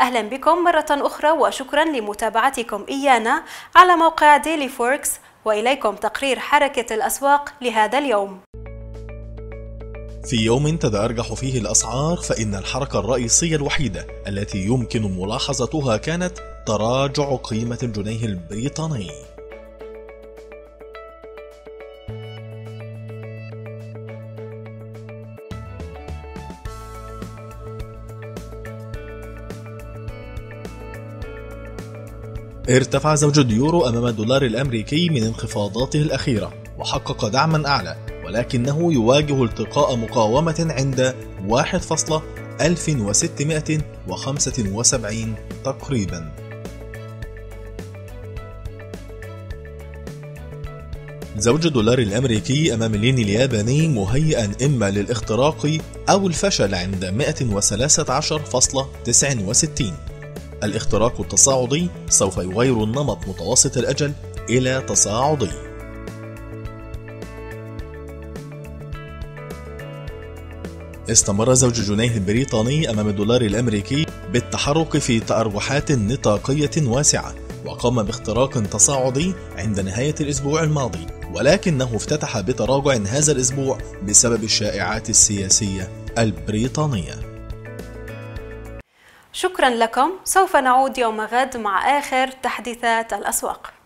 أهلا بكم مرة أخرى وشكرا لمتابعتكم إيانا على موقع ديلي فوركس، وإليكم تقرير حركة الأسواق لهذا اليوم. في يوم تتأرجح فيه الأسعار، فإن الحركة الرئيسية الوحيدة التي يمكن ملاحظتها كانت تراجع قيمة الجنيه البريطاني. ارتفع زوج اليورو أمام الدولار الأمريكي من انخفاضاته الأخيرة وحقق دعما أعلى، ولكنه يواجه التقاء مقاومة عند 1.1675 تقريبا. زوج الدولار الأمريكي أمام الين الياباني مهيئا إما للاختراق أو الفشل عند 113.69. الاختراق التصاعدي سوف يغير النمط متوسط الأجل إلى تصاعدي. استمر زوج الجنيه البريطاني أمام الدولار الأمريكي بالتحرك في تأرجحات نطاقية واسعة، وقام باختراق تصاعدي عند نهاية الأسبوع الماضي، ولكنه افتتح بتراجع هذا الأسبوع بسبب الشائعات السياسية البريطانية. شكرا لكم، سوف نعود يوم غد مع آخر تحديثات الأسواق.